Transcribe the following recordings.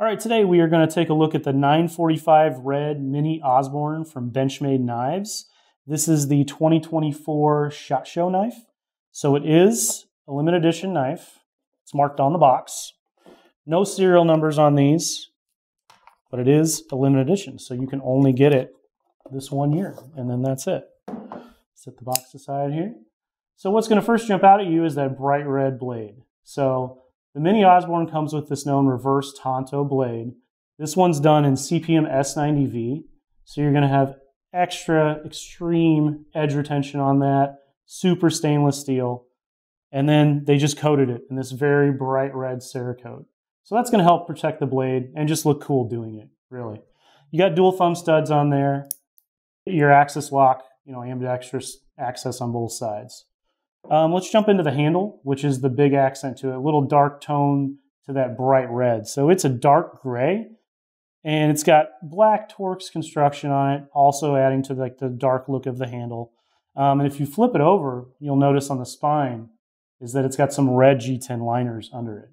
All right, today we are going to take a look at the 945 Red Mini Osborne from Benchmade Knives. This is the 2024 SHOT Show knife. So it is a limited edition knife. It's marked on the box. No serial numbers on these, but it is a limited edition. So you can only get it this one year, and then that's it. Set the box aside here. So what's going to first jump out at you is that bright red blade. So the Mini Osborne comes with this known reverse tanto blade. This one's done in CPM S90V, so you're going to have extra extreme edge retention on that, super stainless steel, and then they just coated it in this very bright red Cerakote. So that's going to help protect the blade and just look cool doing it, really. You got dual thumb studs on there, your axis lock, you know, ambidextrous access on both sides. Let's jump into the handle, which is the big accent to it, a little dark tone to that bright red. So it's a dark gray, and it's got black Torx construction on it, also adding to like the dark look of the handle. And if you flip it over, you'll notice on the spine is that it's got some red G10 liners under it.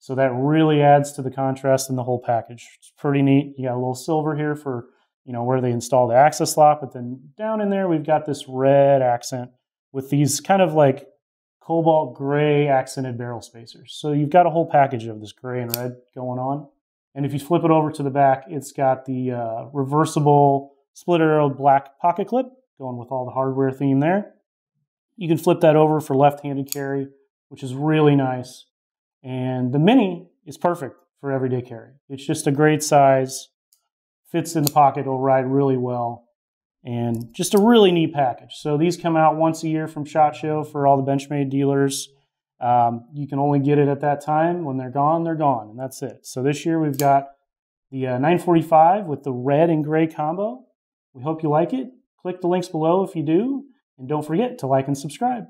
So that really adds to the contrast in the whole package. It's pretty neat. You got a little silver here for, you know, where they install the access lock, but then down in there, we've got this red accent with these kind of like cobalt gray accented barrel spacers. So you've got a whole package of this gray and red going on. And if you flip it over to the back, it's got the reversible split arrow black pocket clip going with all the hardware theme there. You can flip that over for left-handed carry, which is really nice. And the Mini is perfect for everyday carry. It's just a great size, fits in the pocket, will ride really well. And just a really neat package. So these come out once a year from SHOT Show for all the Benchmade dealers. You can only get it at that time. When they're gone, and that's it. So this year we've got the 945 with the red and gray combo. We hope you like it. Click the links below if you do. And don't forget to like and subscribe.